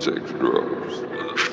takes drugs.